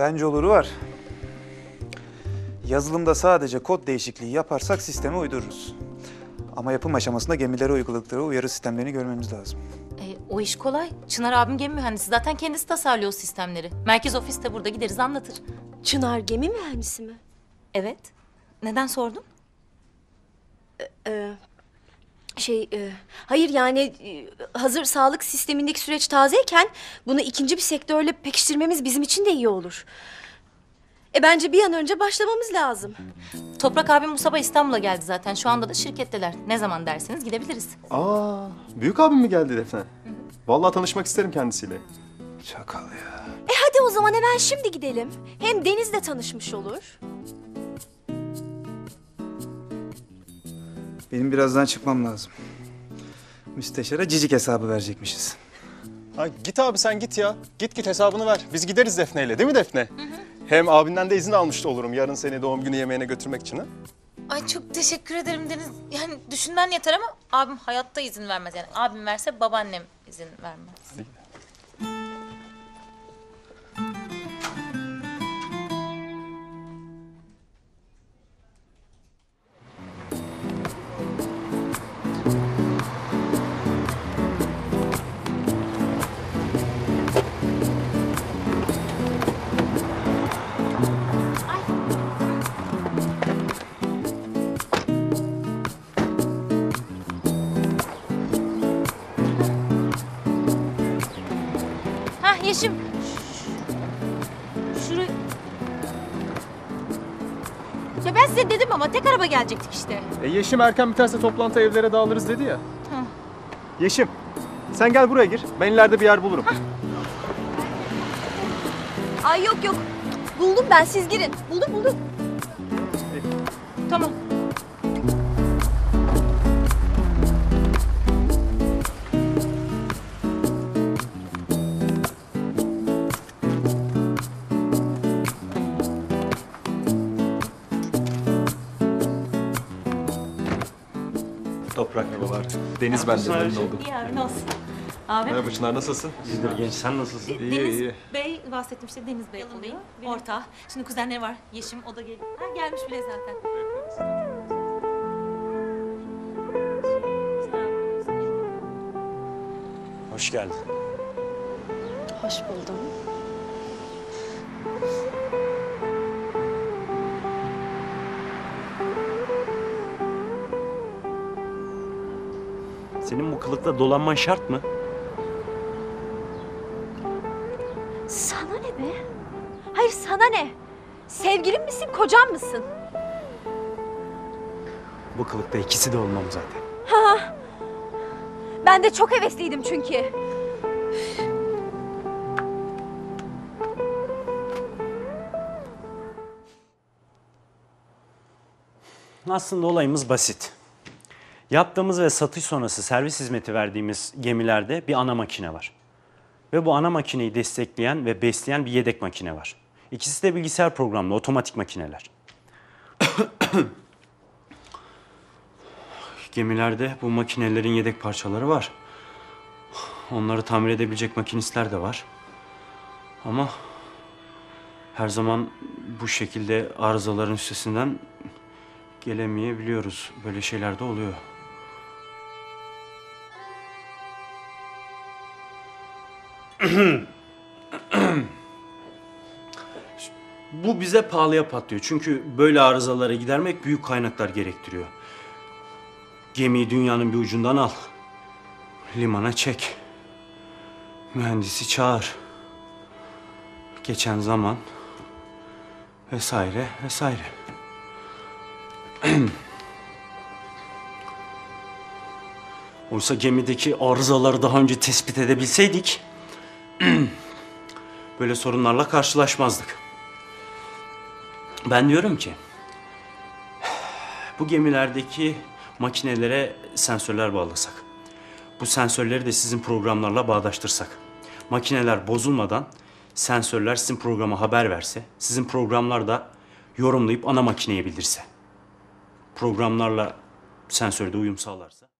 Bence oluru var. Yazılımda sadece kod değişikliği yaparsak sisteme uydururuz. Ama yapım aşamasında gemilere uyguladıkları uyarı sistemlerini görmemiz lazım. O iş kolay. Çınar abim gemi mühendisi. Zaten kendisi tasarlıyor sistemleri. Merkez ofis de burada, gideriz anlatır. Çınar gemi mühendisi mi? Evet. Neden sordun? Hayır yani hazır sağlık sistemindeki süreç tazeyken bunu ikinci bir sektörle pekiştirmemiz bizim için de iyi olur. Bence bir an önce başlamamız lazım. Toprak abim bu sabah İstanbul'a geldi zaten. Şu anda da şirketteler. Ne zaman derseniz gidebiliriz. Aa, büyük abim mi geldi Defne? Vallahi tanışmak isterim kendisiyle. Çakal ya. Hadi o zaman hemen şimdi gidelim. Hem Deniz'le tanışmış olur. Benim birazdan çıkmam lazım. Müsteşara cicik hesabı verecekmişiz. Ha, git abi sen git ya. Git hesabını ver. Biz gideriz Defne'yle, değil mi Defne? Hı hı. Hem abinden de izin almış da olurum yarın seni doğum günü yemeğine götürmek için. Ha? Ay çok teşekkür ederim Deniz. Yani düşünmen yeter ama abim hayatta izin vermez. Yani abim verse babaannem izin vermez. Hadi. Yeşim, şuraya... Ya ben size dedim ama tek araba gelecektik işte. Yeşim erken biterse toplantı evlere dağılırız dedi ya. Hı. Yeşim, sen gel buraya gir. Ben ileride bir yer bulurum. Hah. Ay yok yok. Buldum ben, siz girin. Buldum. Tamam. Toprak babalar. Deniz ben de memnun oldum. İyi abi, nasılsın? Abi. Merhaba Çınar, nasılsın? İyidir genç, sen nasılsın? İyi. Bey bahsettim işte, Deniz Bey olayım. Orta. Şimdi kuzenleri var. Yeşim, o da geliyor. Ha, gelmiş bile zaten. Hoş geldin. Hoş buldum. Senin bu kılıkla dolanman şart mı? Sana ne be? Hayır sana ne? Sevgilin misin, kocan mısın? Bu kılıkta ikisi de olmam zaten. Ha. Ben de çok hevesliydim çünkü. Aslında olayımız basit. Yaptığımız ve satış sonrası servis hizmeti verdiğimiz gemilerde bir ana makine var. Ve bu ana makineyi destekleyen ve besleyen bir yedek makine var. İkisi de bilgisayar programlı, otomatik makineler. Gemilerde bu makinelerin yedek parçaları var. Onları tamir edebilecek makinistler de var. Ama her zaman bu şekilde arızaların üstesinden gelemeyebiliyoruz. Böyle şeyler de oluyor. Bu bize pahalıya patlıyor. Çünkü böyle arızalara gidermek büyük kaynaklar gerektiriyor. Gemiyi dünyanın bir ucundan al. Limana çek. Mühendisi çağır. Geçen zaman vesaire vesaire. Oysa gemideki arızaları daha önce tespit edebilseydik böyle sorunlarla karşılaşmazdık. Ben diyorum ki bu gemilerdeki makinelere sensörler bağlasak, bu sensörleri de sizin programlarla bağdaştırsak, makineler bozulmadan sensörler sizin programa haber verse, sizin programlar da yorumlayıp ana makineye bildirse, programlarla sensörde uyum sağlarsa.